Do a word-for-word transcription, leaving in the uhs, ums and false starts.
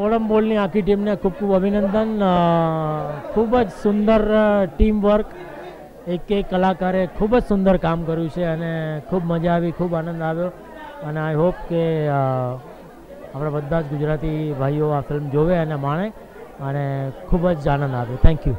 Pollen पोल ની આખી ટીમને ખૂબ ખૂબ અભિનંદન। ખૂબ જ સુંદર ટીમ વર્ક, એક એક કલાકારે ખૂબ જ સુંદર કામ કર્યું છે અને ખૂબ મજા આવી, ખૂબ આનંદ આવ્યો અને આઈ હોપ કે આપણા બધા જ ગુજરાતી ભાઈઓ આ ફિલ્મ જોવે અને માણે અને ખૂબ જ આનંદ આવે। Thank you.